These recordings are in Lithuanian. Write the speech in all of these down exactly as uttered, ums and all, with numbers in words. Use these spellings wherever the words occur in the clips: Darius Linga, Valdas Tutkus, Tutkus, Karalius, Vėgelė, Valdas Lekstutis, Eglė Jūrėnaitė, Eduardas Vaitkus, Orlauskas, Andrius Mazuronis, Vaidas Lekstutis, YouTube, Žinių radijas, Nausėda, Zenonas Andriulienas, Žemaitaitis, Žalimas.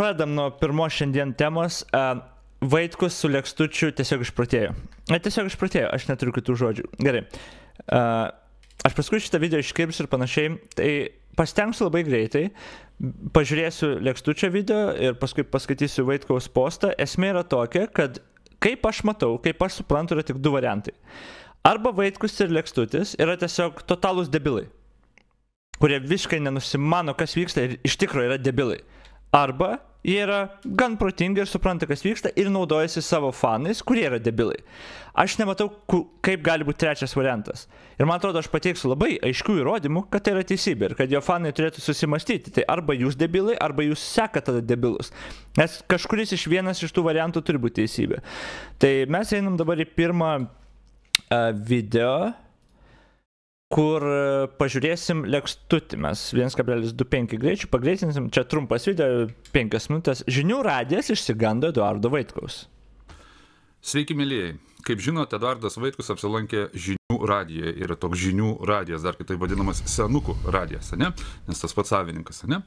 pradam nuo pirmos šiandien temos. Vaitkus su Lekstučiu tiesiog išprotėjo. Tiesiog išprotėjo, aš neturiu kitų žodžių. Gerai. Aš paskui šitą video iškirpsiu ir panašiai. Tai pasitengsiu labai greitai. Pažiūrėsiu Lekstučio video ir paskui paskaitysiu Vaitkaus postą. Esmė yra tokia, kad kaip aš matau, kaip aš suprantu, yra tik du variantai. Arba Vaitkus ir Lekstutis yra tiesiog totalūs debilai, kurie visiškai nenusimano, kas vyksta ir iš tikrųjų yra debilai. Arba jie yra gan protingi ir supranta, kas vyksta ir naudojasi savo fanais, kurie yra debilai. Aš nematau, kaip gali būti trečias variantas. Ir man atrodo, aš pateiksiu labai aiškių įrodymų, kad tai yra teisybė ir kad jo fanai turėtų susimastyti. Tai arba jūs debilai, arba jūs seka tada debilus. Nes kažkuris iš vienas iš tų variantų turi būti teisybė. Tai mes einam dabar į pirmą video, kur pažiūrėsim Lekstutį. Mes vienas kablelis dvidešimt penki greičių pagreitinsim. Čia trumpas video, penkios minutės. Žinių radijas išsigando Eduardo Vaitkaus. Sveiki, mylėjai. Kaip žinote, Eduardas Vaitkus apsilankė Žinių radijoje. Yra toks Žinių radijas, dar kitaip vadinamas senukų radijas, ne? Nes tas pats savininkas, ne?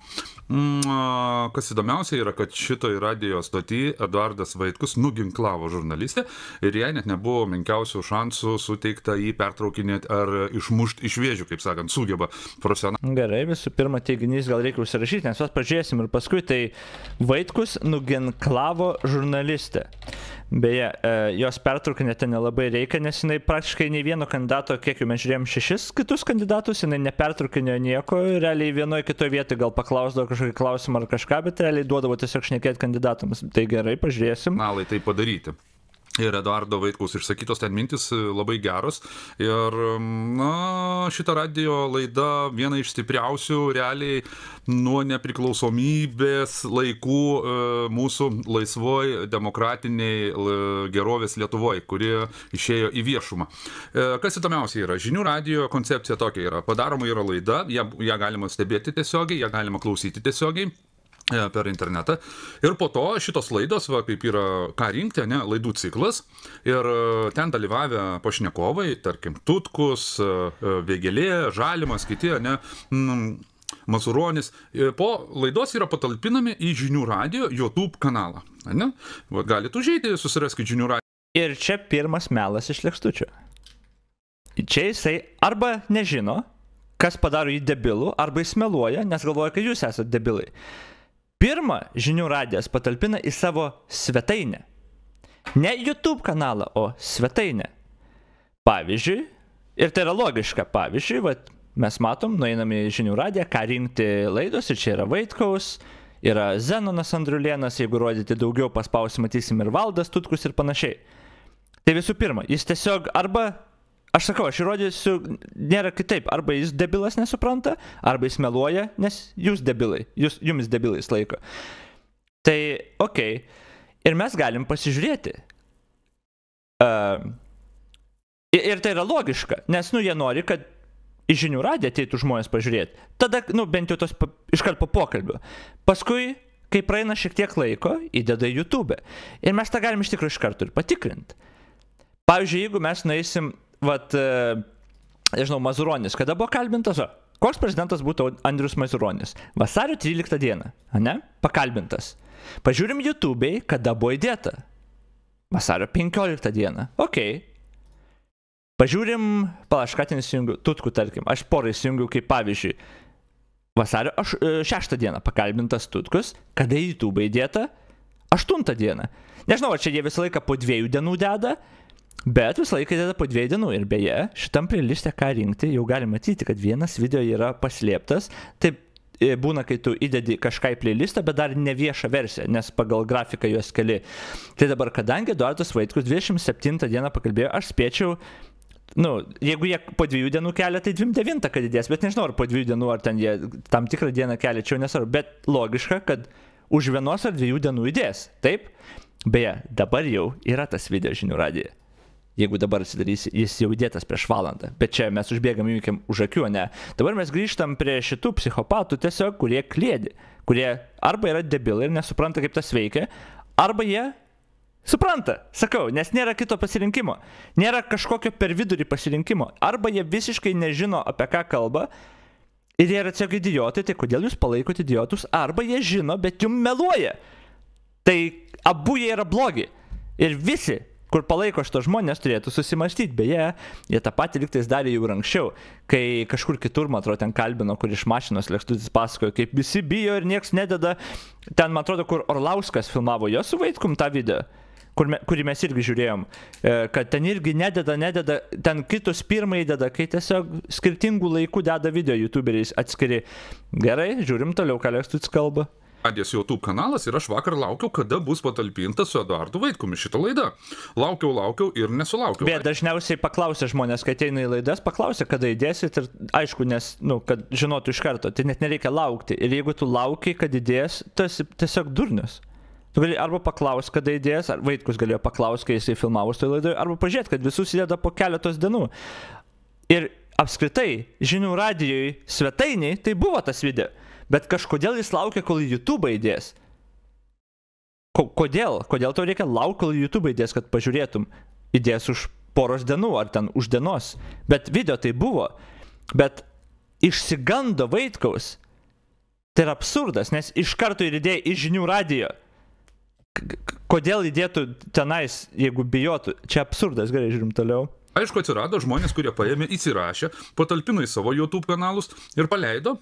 Kas įdomiausia yra, kad šitoj radijos stotyje Eduardas Vaitkus nuginklavo žurnalistę ir jai net nebuvo menkiausių šansų suteikta jį pertraukinėti ar išmušti iš vėžių, kaip sakant, sugeba profesionaliai. Gerai, visų pirma teiginys gal reikia užsirašyti, nes mes pažiūrėsim ir paskui. Tai Vaitkus nuginklavo žurnalistę. Beje, jos pertraukinėti nelabai reikia, nes jinai praktiškai nei vieno kandidato, kiek jau mes žiūrėjom šešis kitus kandidatus, jinai nepertraukinėjo nieko, realiai vienoje kitoje vietoje gal paklausdavo kažkokį klausimą ar kažką, bet realiai duodavo tiesiog šnekėti kandidatams. Tai gerai, pažiūrėsim. Nalai tai padaryti. Ir Eduardo Vaitkaus išsakytos ten mintis labai geros. Ir na, šita radijo laida viena iš stipriausių realiai nuo nepriklausomybės laikų mūsų laisvoj demokratiniai gerovės Lietuvoje, kuri išėjo į viešumą. Kas įdomiausia yra, Žinių radijo koncepcija tokia yra. Padaroma yra laida, ją galima stebėti tiesiogiai, ją galima klausyti tiesiogiai per internetą. Ir po to šitos laidos, va, kaip yra ką rinkti, ne, laidų ciklas. Ir ten dalyvavę pašnekovai, tarkim, Tutkus, Vėgelė, Žalimas, kiti, ne, Mazuronis, po laidos yra patalpinami į Žinių radijo YouTube kanalą. Ne? Va, galite užeiti, susiraskite Žinių radijo. Ir čia pirmas melas iš Lekstučio. Čia jisai arba nežino, kas padaro jį debilų, arba jis meluoja, nes galvoja, kad jūs esate debilai. Pirmą Žinių radijas patalpina į savo svetainę. Ne YouTube kanalą, o svetainę. Pavyzdžiui, ir tai yra logiška, pavyzdžiui, vat, mes matom, nueiname į Žinių radiją, ką rinkti laidos, ir čia yra Vaitkaus, yra Zenonas Andriulienas, jeigu rodyti daugiau paspausim, matysim ir Valdas, Tutkus ir panašiai. Tai visų pirma, jis tiesiog arba, aš sakau, aš įrodysiu, nėra kitaip. Arba jis debilas nesupranta, arba jis meluoja, nes jūs debilai, jūs, jumis debilais laiko. Tai, okei. Ir mes galim pasižiūrėti. Uh, ir tai yra logiška, nes, nu, jie nori, kad į Žinių radiją ateitų žmonės pažiūrėti. Tada, nu, bent jau tos iškart po pokalbių. Paskui, kai praeina šiek tiek laiko, įdeda į YouTube. Ir mes tą galim iš tikrųjų iš karto ir patikrinti. Pavyzdžiui, jeigu mes nueisim, vat, nežinau, Mazuronis, kada buvo kalbintas, o, koks prezidentas būtų Andrius Mazuronis? vasario tryliktą dieną, ne? Pakalbintas. Pažiūrim YouTube'ai, kada buvo įdėta. vasario penkioliktą dieną. Okei. Pažiūrim, pala, aš ką ten įsijungiu, Tutkų, tarkim, aš porą įsijungiu kaip pavyzdžiui. vasario šeštą dieną pakalbintas Tutkus, kada YouTube'ai įdėta? aštuntą dieną. Nežinau, čia jie visą laiką po dviejų dienų deda. Bet visą laiką dėda po dviejų dienų ir beje, šitam playliste ką rinkti, jau galima matyti, kad vienas video yra paslėptas. Taip būna, kai tu įdedi kažką į playlistą, bet dar ne viešą versiją, nes pagal grafiką juos keli. Tai dabar, kadangi Eduardas Vaitkus dvidešimt septintą dieną pakalbėjo, aš spėčiau, nu, jeigu jie po dviejų dienų kelia, tai dvidešimt devintą kad įdės, bet nežinau, ar po dviejų dienų, ar ten jie tam tikrą dieną kelia, čia jau nesvarbu, bet logiška, kad už vienos ar dviejų dienų įdės, taip? Beje, dabar jau yra tas video Žinių radijuje. Jeigu dabar atsidarys, jis jau įdėtas prieš valandą. Bet čia mes užbėgam įvykiam už akių, ne? Dabar mes grįžtam prie šitų psichopatų tiesiog, kurie klėdi. Kurie arba yra debilai ir nesupranta, kaip tas veikia, arba jie supranta, sakau, nes nėra kito pasirinkimo. Nėra kažkokio per vidurį pasirinkimo. Arba jie visiškai nežino, apie ką kalba ir jie yra tiesiog idiotai, tai kodėl jūs palaikote idiotus, arba jie žino, bet jums meluoja. Tai abu jie yra blogi. Ir visi, kur palaiko šito žmonės, turėtų susimastyti. Beje, jie tą patį liktais darė jau ir anksčiau, kai kažkur kitur, man atrodo, ten kalbino, kur iš mašinos Lekstutis pasakojo, kaip visi bijo ir nieks nededa. Ten, man atrodo, kur Orlauskas filmavo jo su Vaitkum tą video, kur me, kurį mes irgi žiūrėjom, kad ten irgi nededa, nededa, ten kitus pirmai deda, kai tiesiog skirtingų laikų deda video YouTuberiais atskiri. Gerai, žiūrim toliau, ką Lekstutis kalba. Radijas YouTube kanalas ir aš vakar laukiau, kada bus patalpinta su Eduardu Vaitkumi šitą laidą. Laukiau, laukiau ir nesulaukiau. Bet dažniausiai paklausia žmonės, kai ateina į laidas, paklausia, kada įdėsit ir aišku, nes, nu, kad žinotų iš karto, tai net nereikia laukti. Ir jeigu tu laukiai, kad įdės, tu esi tiesiog durnius. Tu gali arba paklaus, kada įdės, ar Vaitkus galėjo paklaus, kai jisai filmavo su laidoje, arba pažiūrėt, kad visus įdeda po keletos dienų. Ir apskritai, Žinių radijoj svetainiai, tai buvo tas video. Bet kažkodėl jis laukia, kol YouTube įdės. Ko, kodėl? Kodėl tau reikia laukti, kol YouTube įdės, kad pažiūrėtum? Įdės už poros dienų ar ten už dienos. Bet video tai buvo. Bet išsigando Vaitkaus. Tai yra absurdas, nes iš karto ir įdėjo į Žinių radijo. Kodėl įdėtų tenais, jeigu bijotų? Čia absurdas, gerai, žiūrim toliau. Aišku, atsirado žmonės, kurie paėmė, įsirašė, patalpino į savo YouTube kanalus ir paleido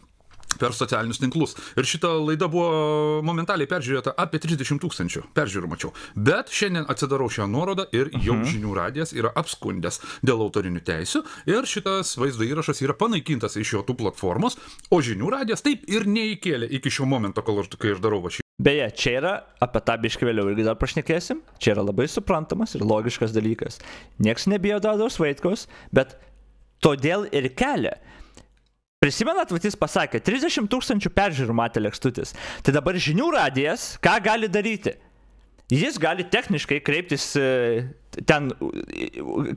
per socialinius tinklus. Ir šita laida buvo momentaliai peržiūrėta apie trisdešimt tūkstančių. Peržiūrų mačiau. Bet šiandien atsidarau šią nuorodą ir jau mhm. Žinių radijas yra apskundęs dėl autorinių teisių. Ir šitas vaizdo įrašas yra panaikintas iš jo tų platformos, o Žinių radijas taip ir neįkėlė iki šio momento, kol aš, kai aš darau va šį. Beje, čia yra, apie tą biškį vėliau irgi dar prašnekėsim, čia yra labai suprantamas ir logiškas dalykas. Niekas nebijo Eduardaus Vaitkaus, bet todėl ir kelia. Prisimenat, Vaitkus pasakė, trisdešimt tūkstančių peržiūrų matė Lekstutis. Tai dabar Žinių radijas ką gali daryti? Jis gali techniškai kreiptis ten,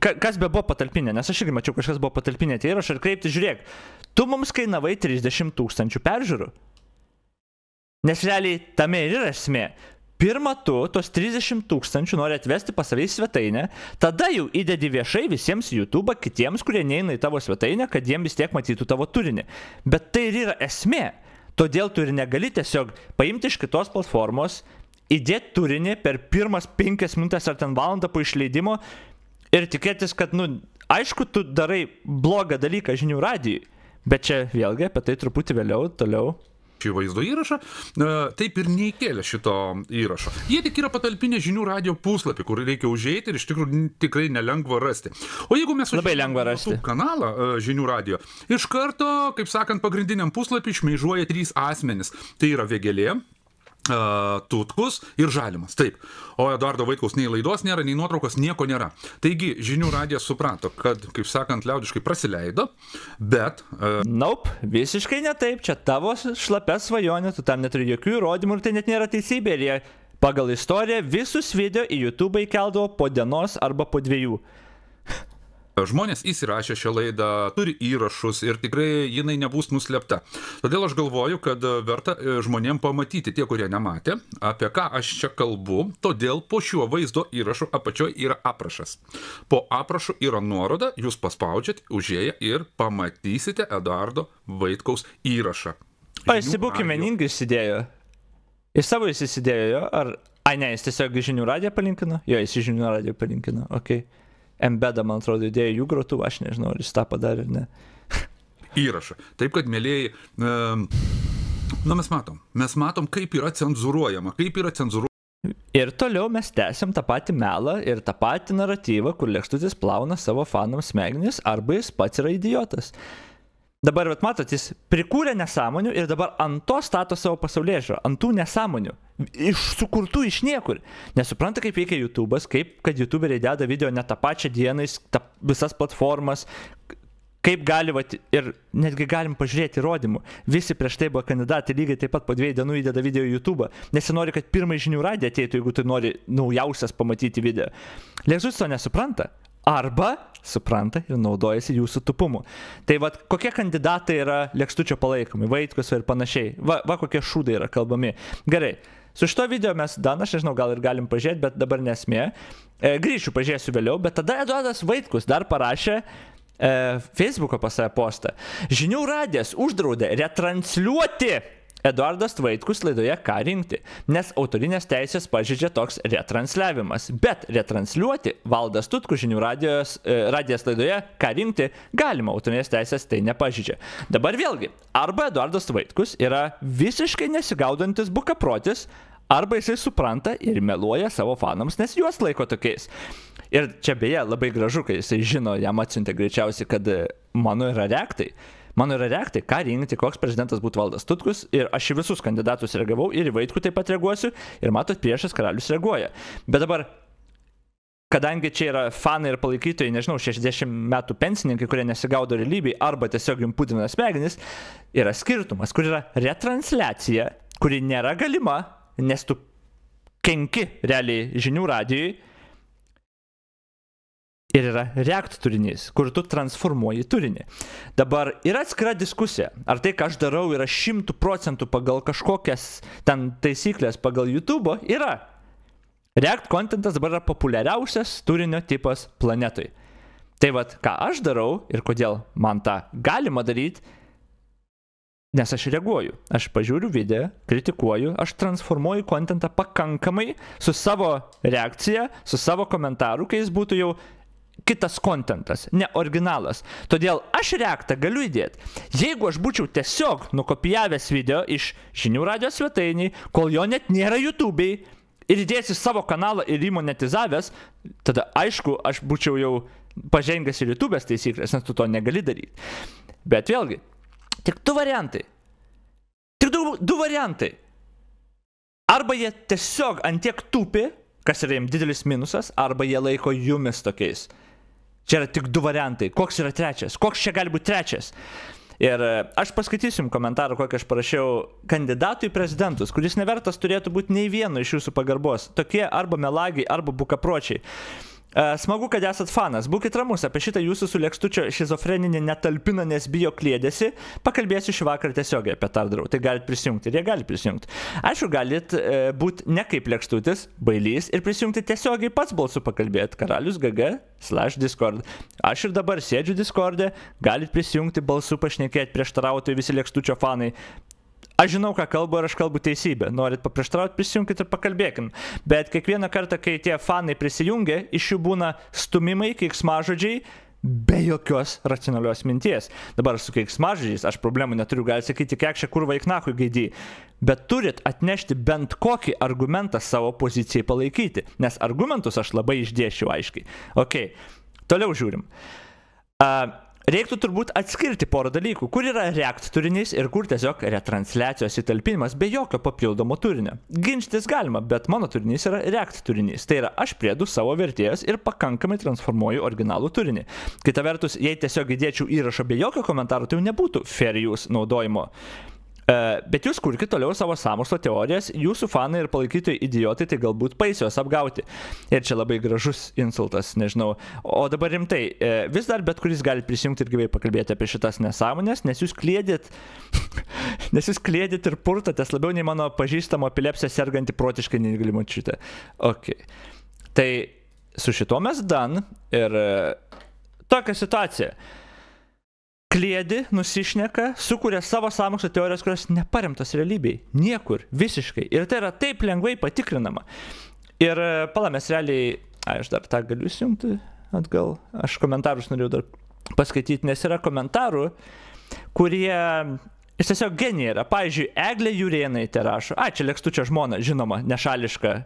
kas be buvo patalpinė, nes aš irgi mačiau, kažkas buvo patalpinė, tai ir aš ar kreiptis, žiūrėk, tu mums kainavai trisdešimt tūkstančių peržiūrų. Nes realiai tame ir yra esmė. Pirma, tu tos trisdešimt tūkstančių nori atvesti pas save į svetainę, tada jau įdedi viešai visiems YouTube, kitiems, kurie neina į tavo svetainę, kad jiems vis tiek matytų tavo turinį. Bet tai ir yra esmė. Todėl tu ir negali tiesiog paimti iš kitos platformos, įdėti turinį per pirmas penkias minutės ar ten valandą po išleidimo ir tikėtis, kad, nu, aišku, tu darai blogą dalyką Žinių radijui. Bet čia vėlgi apie tai truputį vėliau, toliau. Šį vaizdo įrašą, taip ir neįkėlė šito įrašo. Jie tik yra patalpinę Žinių radijo puslapį, kur reikia užeiti ir iš tikrųjų tikrai nelengva rasti. O jeigu mes užsijungėme kanalą Žinių radijo, iš karto, kaip sakant, pagrindiniam puslapį šmeižuoja trys asmenys. Tai yra Vėgelė, Tutkus ir Žalimas. Taip. O Eduardo Vaitkaus nei laidos nėra, nei nuotraukos, nieko nėra. Taigi Žinių radijas suprato, kad, kaip sakant, liaudiškai prasileido, bet... Uh... Nope, visiškai ne taip. Čia tavo šlapia svajonė, tu tam neturi jokių įrodymų ir tai net nėra teisybė. Ir jie pagal istoriją visus video į YouTube įkeldavo po dienos arba po dviejų. Žmonės įsirašė šią laidą, turi įrašus ir tikrai jinai nebus nuslėpta. Todėl aš galvoju, kad verta žmonėm pamatyti, tie, kurie nematė, apie ką aš čia kalbu. Todėl po šiuo vaizdo įrašu apačioje yra aprašas. Po aprašu yra nuoroda, jūs paspaudžiat, užėję ir pamatysite Eduardo Vaitkaus įrašą. O jis įbūkime meningai įsidėjo. Į savo jis įsidėjo, ar... Ai ne, jis tiesiog Žinių radiją palinkino? Jo, jis Žinių radiją palinkino, okei. Okay. Embeda, man atrodo, idėja jų grotų, aš nežinau, ar jis tą padarė, ne. Įrašą. Taip, kad, mėlėjai, um, na mes matom, mes matom, kaip yra cenzūruojama, kaip yra cenzūruojama. Ir toliau mes tęsiam tą patį melą ir tą patį naratyvą, kur Lekstutis plauna savo fanams smegenis, arba jis pats yra idiotas. Dabar, vat matot, jis prikūrė nesąmonių ir dabar ant to stato savo pasaulėžą, ant tų nesąmonių. Iš sukurtų iš niekur. Nesupranta, kaip veikia YouTube'as, kaip kad YouTuberiai deda video ne tą pačią dieną, ta, visas platformas, kaip gali, vat, ir netgi galim pažiūrėti įrodymų. Visi prieš tai buvo kandidatai lygiai taip pat po dviejų dienų įdeda video į YouTube'ą, nes jis nori, kad pirmai Žinių radiją ateitų, jeigu tu nori naujausias pamatyti video. Lekstutis to nesupranta. Arba supranta ir naudojasi jūsų tupumu. Tai va, kokie kandidatai yra Lekstučio palaikomi, Vaitkus ir panašiai. Va, va kokie šūdai yra kalbami. Gerai. Su šito video mes, Dan, aš nežinau, gal ir galim pažiūrėti, bet dabar nesmė. E, grįšiu, pažiūrėsiu vėliau, bet tada Eduardas Vaitkus dar parašė e, Facebook'o pas savo postą. Žinių radijas uždraudė retransliuoti Eduardas Vaitkus laidoje Ką rinkti, nes autorinės teisės pažeidžia toks retransliavimas. Bet retransliuoti Valdas Tutkus Žinių radijos, e, radijos laidoje Ką rinkti galima, autorinės teisės tai nepažeidžia. Dabar vėlgi, arba Eduardas Vaitkus yra visiškai nesigaudantis bukaprotis, arba jisai supranta ir meluoja savo fanams, nes juos laiko tokiais. Ir čia beje labai gražu, kai jisai žino, jam atsiuntė greičiausiai, kad mano yra reaktai. Mano yra reaktai, ką rinkti, koks prezidentas būtų Valdas Tutkus. Ir aš į visus kandidatus reagavau ir į Vaitkų taip pat reaguosiu. Ir matot, priešas Karalius reaguoja. Bet dabar, kadangi čia yra fanai ir palaikytojai, nežinau, šešiasdešimt metų pensininkai, kurie nesigaudo realybėj arba tiesiog jums pudina smegenis, yra skirtumas, kur yra retransliacija, kuri nėra galima, nes tu kenki realiai Žinių radijui, ir yra reakt turinys, kur tu transformuoji turinį. Dabar yra atskira diskusija, ar tai, ką aš darau, yra šimtų procentų pagal kažkokias ten taisyklės pagal YouTube, yra. Reakt kontentas dabar yra populiariausias turinio tipas planetui. Tai vat, ką aš darau ir kodėl man tą galima daryti, nes aš reaguoju, aš pažiūriu video, kritikuoju, aš transformuoju kontentą pakankamai su savo reakcija, su savo komentaru, kai jis būtų jau kitas kontentas, ne originalas. Todėl aš reaktą galiu įdėti. Jeigu aš būčiau tiesiog nukopijavęs video iš Žinių radijos svetainiai, kol jo net nėra YouTube'ai, ir įdėsiu savo kanalą ir įmonetizavęs, tada aišku, aš būčiau jau pažengęs į YouTube'ės taisyklės, nes tu to negali daryti. Bet vėlgi, Tik du variantai. Tik du, du variantai. Arba jie tiesiog antiek tupi, kas yra jiems didelis minusas, arba jie laiko jumis tokiais. Čia yra tik du variantai. Koks yra trečias? Koks čia gali būti trečias? Ir aš paskaitysiu jums komentarą, kokį aš parašiau kandidatui į prezidentus, kuris nevertas turėtų būti nei vieno iš jūsų pagarbos. Tokie arba melagiai, arba bukapročiai. Smagu, kad esat fanas. Būkit ramus, apie šitą jūsų su Lekstučio šizofreninį netalpina, nes bijo klėdėsi. Pakalbėsiu šį vakarą tiesiogiai apie tardarau. Tai galit prisijungti ir jie gali prisijungti. Aišku, galit e, būti ne kaip Lekstutis, bailys ir prisijungti tiesiogiai pats balsu pakalbėti. Karalius gg slash Discord. Aš ir dabar sėdžiu Discord'e, galit prisijungti balsu pašnekėti, prieštarautojai visi Lekstučio fanai. Aš žinau, ką kalbu ir aš kalbu teisybę. Norit paprieštarauti, prisijunkit ir pakalbėkim. Bet kiekvieną kartą, kai tie fanai prisijungia, iš jų būna stumimai, keiksmažodžiai, be jokios racionalios minties. Dabar su keiksmažodžiais aš problemų neturiu, gali sakyti, kiek čia kur vaiknakui gaidį. Bet turit atnešti bent kokį argumentą savo pozicijai palaikyti. Nes argumentus aš labai išdėšiu aiškiai. Ok, toliau žiūrim. Uh, Reiktų turbūt atskirti porą dalykų, kur yra reakt turinys ir kur tiesiog retransliacijos įtalpinimas be jokio papildomo turinio. Ginčytis galima, bet mano turinys yra reakt turinys. Tai yra, aš priedu savo vertėjas ir pakankamai transformuoju originalų turinį. Kita vertus, jei tiesiog įdėčiau įrašą be jokio komentarų, tai jau nebūtų fair use naudojimo. Bet jūs kurkit toliau savo sąmokslo teorijas, jūsų fanai ir palaikytojai idiotai tai galbūt paisios apgauti. Ir čia labai gražus insultas, nežinau. O dabar rimtai, vis dar bet kuris gali prisijungti ir gyvai pakalbėti apie šitas nesąmonės, nes jūs klėdėt, nes jūs klėdėt ir purtatės labiau nei mano pažįstamo epilepsiją sergantį protiškai neįgalimo šitą. Ok. Tai su šituo mes dan ir tokia situacija. Klėdi, nusišneka, sukuria savo sąmokslo teorijas, kurios neparemtos realybėj. Niekur, visiškai. Ir tai yra taip lengvai patikrinama. Ir pala, mes realiai... A, aš dar tą galiu įsijungti atgal. Aš komentarus norėjau dar paskaityti, nes yra komentarų, kurie... Jis tiesiog genija yra. Pavyzdžiui, Eglė Jūrėnaitė rašo. A, čia Lekstučio žmona, žinoma, nešališka.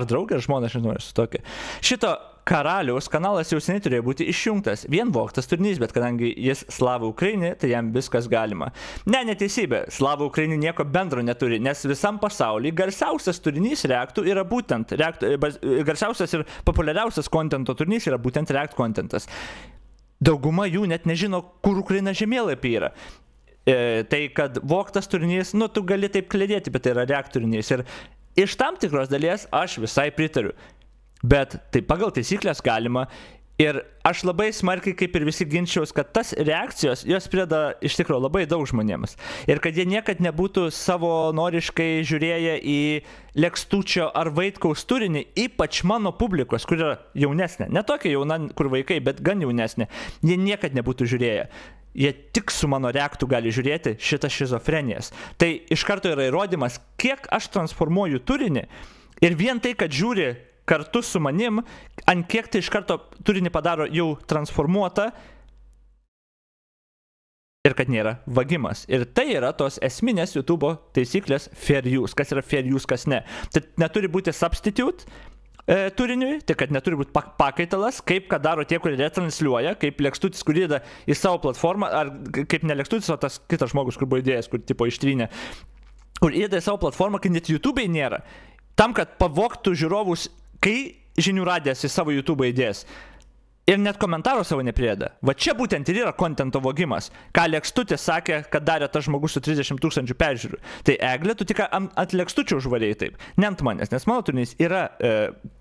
Ar draugė žmona, aš nežinau, esu tokia. Šito... Karaliaus kanalas jau seniai turėjo būti išjungtas. Vien voktas turinys, bet kadangi jis slavų Ukraini, tai jam viskas galima. Ne, neteisybė. Slavų Ukraini nieko bendro neturi, nes visam pasaulyje garsiausias turinys reaktų yra būtent, reakt, garsiausias ir populiariausias kontento turinys yra būtent reakt kontentas. Dauguma jų net nežino, kur Ukraina žemėlapį yra. E, tai, kad voktas turinys, nu, tu gali taip klėdėti, bet tai yra reakt turinys. Ir iš tam tikros dalies aš visai pritariu. Bet tai pagal taisyklės galima Ir aš labai smarkiai, kaip ir visi, ginčiaus, kad tas reakcijos, jos prieda iš tikrųjų labai daug žmonėms. Ir kad jie niekad nebūtų savanoriškai žiūrėję į Lekstučio ar Vaitkaus turinį, ypač mano publikos, kur yra jaunesnė. Ne tokia jauna, kur vaikai, bet gan jaunesnė. Jie niekad nebūtų žiūrėję. Jie tik su mano reaktu gali žiūrėti šitas šizofrenijas. Tai iš karto yra įrodymas, kiek aš transformuoju turinį. Ir vien tai, kad žiūri kartu su manim, ant kiek tai iš karto turinį padaro jau transformuotą ir kad nėra vagimas. Ir tai yra tos esminės YouTube'o taisyklės fair use, kas yra fair use, kas ne. Tai neturi būti substitute e, turiniui, tai kad neturi būti pakaitalas, kaip kad daro tie, kurie retransliuoja, kaip Lekstutis, kurį įdeda į savo platformą, ar kaip ne Lekstutis, o tas kitas žmogus, kur buvo idėjas, kur tipo ištrynė, kur įdeda į savo platformą, kai net YouTube'ai nėra. Tam, kad pavoktų žiūrovus, kai Žinių radijas į savo YouTube įdės ir net komentaro savo neprieda. Va čia būtent ir yra kontento vogimas, ką Lekstutis sakė, kad darė tas žmogus su trisdešimt tūkstančių peržiūrių. Tai Eglė, tu tik ant Lekstučio užvarėjai taip, ne ant manęs, nes mano turinys yra e,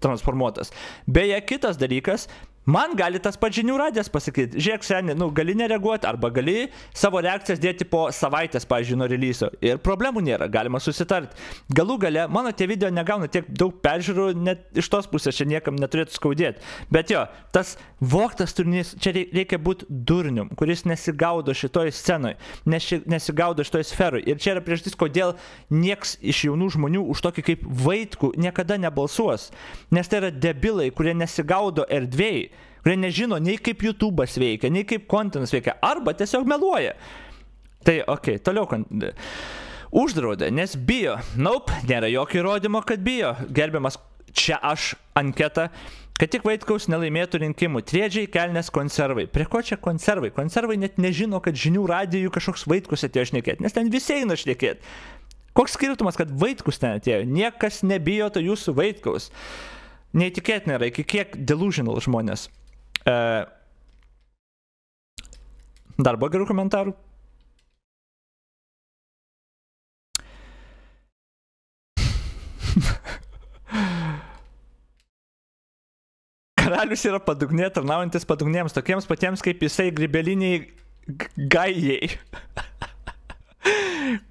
transformuotas. Beje, kitas dalykas, man gali tas pats Žinių radijas pasakyti, žiūrėk, seniai, nu, gali nereaguoti arba gali savo reakcijas dėti po savaitės, pavyzdžiui, nuo release'o. Ir problemų nėra, galima susitarti. Galų gale, mano tie video negauna tiek daug peržiūrų, net iš tos pusės čia niekam neturėtų skaudėti. Bet jo, tas voktas turinys, čia reikia būti durnium, kuris nesigaudo šitoj scenoj, nesigaudo šitoj sferoj. Ir čia yra priežastis, kodėl nieks iš jaunų žmonių už tokį kaip Vaitkų niekada nebalsuos. Nes tai yra debilai, kurie nesigaudo erdvėjai, kurie nežino nei kaip YouTube'as veikia, nei kaip kontentas veikia, arba tiesiog meluoja. Tai, okei, toliau kontent. Uždraudė, nes bijo. Nope, nėra jokio įrodymo, kad bijo. Gerbiamas, čia aš anketą. Kad tik Vaitkaus nelaimėtų rinkimų, triedžiai kelnes konservai. Prie ko čia konservai? Konservai net nežino, kad Žinių radijų kažkoks Vaitkus atėjo šnekėti, nes ten visi eina šnekėti. Koks skirtumas, kad Vaitkus ten atėjo? Niekas nebijo to jūsų Vaitkaus. Neįtikėtina yra, iki kiek delusional žmonės. E... Dar buvo gerų komentarų? Karalius yra padugnė, tarnaujantis padugnėms, tokiems patiems kaip jisai gribeliniai gajai.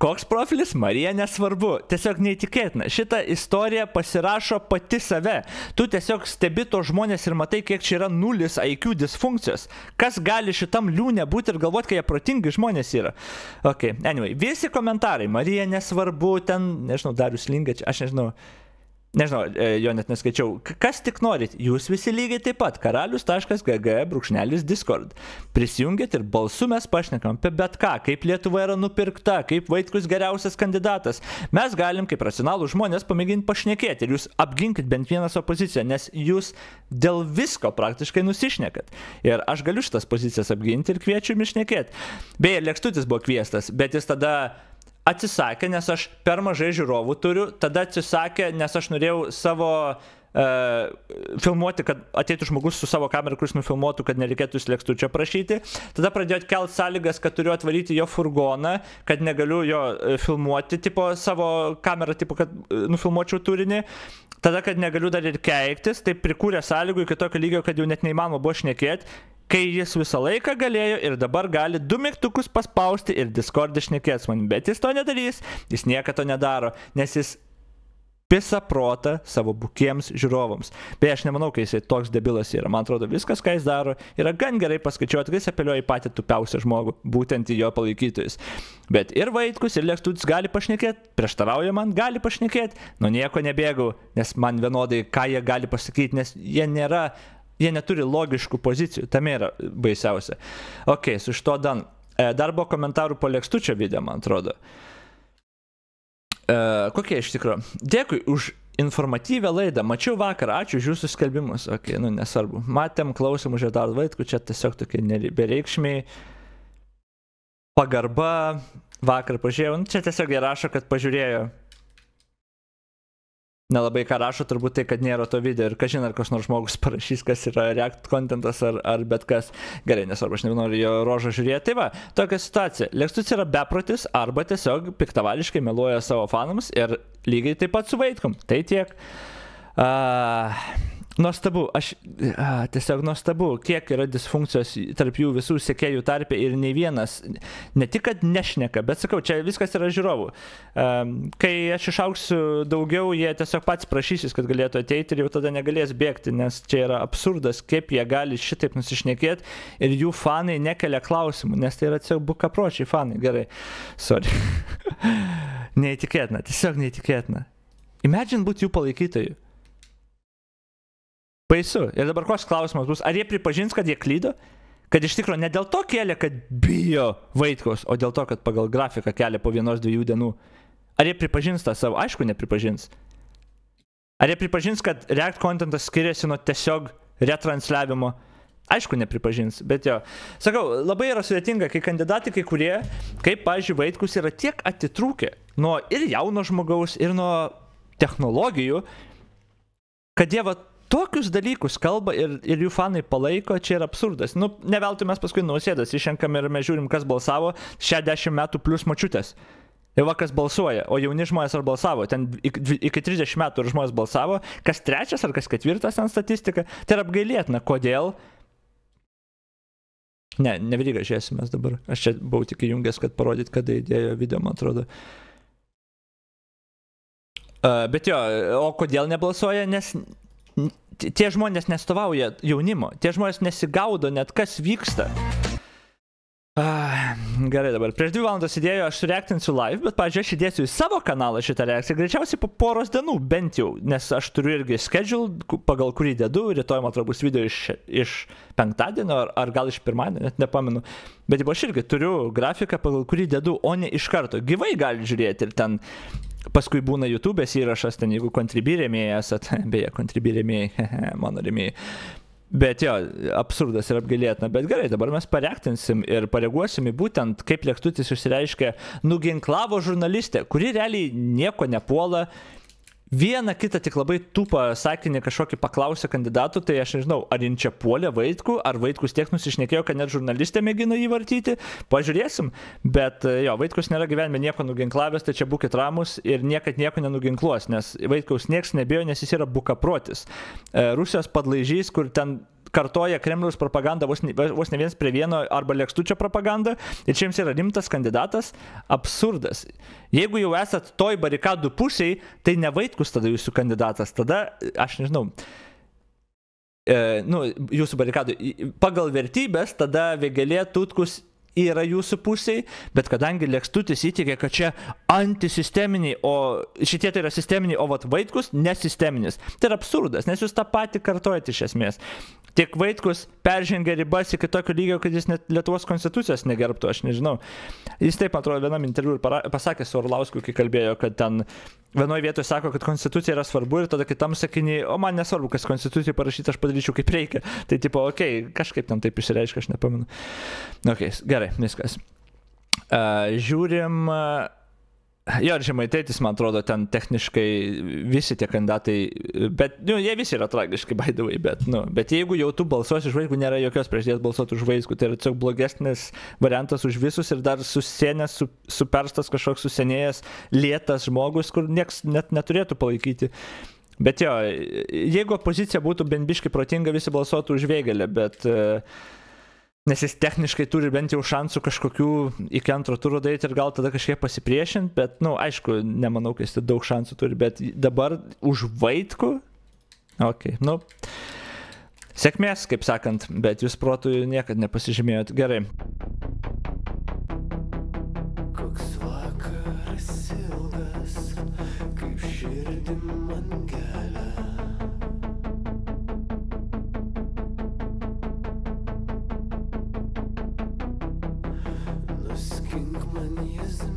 Koks profilis? Marija, nesvarbu. Tiesiog neįtikėtina. Šitą istoriją pasirašo pati save. Tu tiesiog stebi to žmonės ir matai, kiek čia yra nulis I Q disfunkcijos. Kas gali šitam liūne būti ir galvoti, kai jie protingi žmonės yra. Ok, anyway, visi komentarai. Marija, nesvarbu, ten, nežinau, Darius Linga, čia, aš nežinau. Nežinau, jo net neskaičiau. Kas tik norit, jūs visi lygiai taip pat. karalius taškas g g brūkšnelis discord. Prisijungit ir balsu mes pašnekam apie bet ką. Kaip Lietuva yra nupirkta, kaip Vaitkus geriausias kandidatas. Mes galim, kaip racionalų žmonės, pamėginti pašnekėti. Ir jūs apginkit bent vienas opoziciją, nes jūs dėl visko praktiškai nusišnekat. Ir aš galiu šitas pozicijas apginti ir kviečiu jums šnekėti. Beje, Lekstutis buvo kviestas, bet jis tada atsisakė, nes aš per mažai žiūrovų turiu, tada atsisakė, nes aš norėjau savo e, filmuoti, kad ateitų žmogus su savo kamera, kuris nufilmuotų, kad nereikėtų jūs Lekstučio prašyti. Tada pradėjot kelt sąlygas, kad turiu atvaryti jo furgoną, kad negaliu jo filmuoti, tipo savo kamerą, tipo, kad nufilmuočiau turinį. Tada, kad negaliu dar ir keiktis, tai prikūrė sąlygų iki tokio lygio, kad jau net neįmanoma buvo šnekėti. Kai jis visą laiką galėjo ir dabar gali du mygtukus paspausti ir Discord'e šnekės man, bet jis to nedarys, jis niekada to nedaro, nes jis pisa protą savo bukiems žiūrovams. Beje, aš nemanau, kai jisai toks debilas yra, man atrodo, viskas, ką jis daro, yra gan gerai paskaičiuoti, kai jis apeliuoja į patį tupiausią žmogų, būtent į jo palaikytojus. Bet ir Vaitkus, ir Lekstutis gali pašnekėti, prieštarauja man, gali pašnekėti, nu nieko nebėgau, nes man vienodai, ką jie gali pasakyti, nes jie nėra... Jie neturi logiškų pozicijų, tam yra baisiausia. Ok, su šito dan. Dar buvo komentarų po Lekstučio video, man atrodo. E, kokie iš tikro? Dėkui už informatyvę laidą. Mačiau vakar, ačiū už jūsų skelbimus. Ok, nu nesvarbu. Matėm, klausim už Eduardas Vaitkus, čia tiesiog tokie nebereikšmiai. Pagarba. Vakar pažiūrėjau. Čia tiesiog jie rašo, kad pažiūrėjo. Nelabai ką rašo, turbūt tai, kad nėra to video ir kažin ar kas nors žmogus parašys, kas yra react contentas ar, ar bet kas. Gerai, nesvarbu, aš nenoriu jo rožą žiūrėti. Tai va, tokia situacija. Lekstutis yra beprotis arba tiesiog piktavališkai meluoja savo fanams ir lygiai taip pat su Vaitkum. Tai tiek. Uh, Nuostabu, aš a, tiesiog nuostabu, kiek yra disfunkcijos tarp jų visų sekėjų tarpė ir nei vienas, ne tik, kad nešneka, bet sakau, čia viskas yra žiūrovų. A, kai aš išauksiu daugiau, jie tiesiog pats prašysis, kad galėtų ateiti ir jau tada negalės bėgti, nes čia yra absurdas, kaip jie gali šitaip nusišnekėti ir jų fanai nekelia klausimų, nes tai yra tiesiog bukapročiai fanai, gerai, sorry. Neįtikėtina, tiesiog neįtikėtina. Imagine būti jų palaikytojų. Baisu. Ir dabar koks klausimas bus, ar jie pripažins, kad jie klydo? Kad iš tikrųjų ne dėl to kelia, kad bijo Vaitkus, o dėl to, kad pagal grafiką kelia po vienos dviejų dienų. Ar jie pripažins tą savo? Aišku, nepripažins. Ar jie pripažins, kad React contentas skiriasi nuo tiesiog retransliavimo? Aišku, nepripažins, bet jo. Sakau, labai yra sudėtinga, kai kandidatai, kai kurie, kaip, pavyzdžiui, Vaitkus yra tiek atitrūkę nuo ir jauno žmogaus, ir nuo technologijų, kad jie va tokius dalykus kalba ir, ir jų fanai palaiko, čia yra absurdas. Nu, ne veltui mes paskui Nausėdas išrenkam ir mes žiūrim, kas balsavo, šešiasdešimt metų plus močiutės. Ir va, kas balsuoja, o jauni žmonės ar balsavo, ten iki trisdešimt metų ir žmonės balsavo, kas trečias ar kas ketvirtas ten statistika, tai yra apgailėtina, kodėl. Ne, nevyga žiūrėsimės dabar, aš čia buvau tik įjungęs, kad parodyt, kada įdėjo video, man atrodo. Uh, bet jo, o kodėl nebalsuoja, nes tie žmonės nestovauja jaunimo, tie žmonės nesigaudo net kas vyksta. Uh, gerai dabar, prieš dvi valandos idėjo, aš sureaktinsiu live, bet, pavyzdžiui, aš įdėsiu į savo kanalą šitą reakciją, greičiausiai po poros dienų, bent jau, nes aš turiu irgi schedule, pagal kurį dedu, rytoj, man atrodo, bus video iš, iš penktadienio, ar, ar gal iš pirmadienio, net nepamenu, bet jau aš irgi turiu grafiką, pagal kurį dedu, o ne iš karto, gyvai gali žiūrėti ir ten. Paskui būna YouTube'ės įrašas, ten jeigu kontribirėmėjai esat, beje, kontribirėmėjai, mano remėjai. Bet jo, absurdas ir apgailėtina, bet gerai, dabar mes pareaktinsim ir pareaguosim į būtent, kaip Lekstutis išsireiškia, nuginklavo žurnalistę, kuri realiai nieko nepuola. Vieną kitą tik labai tupą sakinį kažkokį paklausė kandidatų, tai aš nežinau, ar jin čia puolė Vaitkų, ar Vaitkus tiek nusišnekėjo, kad net žurnalistė mėgino jį vartyti, pažiūrėsim, bet jo, Vaitkus nėra gyvenime nieko nuginklavęs, tai čia būkit ramus ir niekad nieko nenuginkluos, nes Vaitkaus nieks nebijo, nes jis yra bukaprotis. Rusijos padlaižys, kur ten kartoja Kremliaus propagandą vos ne, vos ne viens prie vieno arba Lekstučio propagandą ir čia jums yra rimtas kandidatas, absurdas. Jeigu jau esat toj barikadų pusėj, tai ne Vaitkus tada jūsų kandidatas, tada, aš nežinau, e, nu, jūsų barikadų, pagal vertybės, tada Vėgelė, Tutkus yra jūsų pusėj, bet kadangi Lekstutis įtikė, kad čia antisisteminiai, o šitie tai yra sisteminiai, o vat Vaitkus nesisteminis. Tai yra absurdas, nes jūs tą patį kartojate iš esmės. Tik Vaitkus peržengia ribas iki tokio lygio, kad jis net Lietuvos konstitucijos negerbtų, aš nežinau. Jis taip, atrodo, vienam interviu ir pasakė su Orlausku, kai kalbėjo, kad ten vienoje vietoje sako, kad konstitucija yra svarbu ir tada kitam sakiniai, o man nesvarbu, kas konstitucijai parašyta, aš padaryčiau kaip reikia. Tai tipo, okei, okay, kažkaip ten taip išsireiškia, aš nepamenu. Okei, okay, gerai, viskas. Uh, žiūrim... Uh, Jo, ir Žemaitaitis, man atrodo, ten techniškai visi tie kandidatai, bet, nu, jie visi yra tragiški, by the way, bet, nu, bet jeigu jau tu balsuosi už Vaitkų, nėra jokios priešdės balsuoti už Vaitkų, tai yra tiesiog blogesnis variantas už visus ir dar susienęs, su, superstas kažkoks susienėjęs, lėtas žmogus, kur nieks net neturėtų palaikyti. Bet jo, jeigu opozicija būtų bent biškai protinga, visi balsuotų už Vėgelę, bet... Nes jis techniškai turi bent jau šansų kažkokių iki antro turo daryti ir gal tada kažkiek pasipriešinti, bet, nu, aišku, nemanau, kad jis daug šansų turi, bet dabar už Vaitkų, okei, okay, nu, sėkmės, kaip sakant, bet jūs protų niekad nepasižymėjot, gerai. Koks vakaras ilgas, kaip širdim man gelia. Skink man jis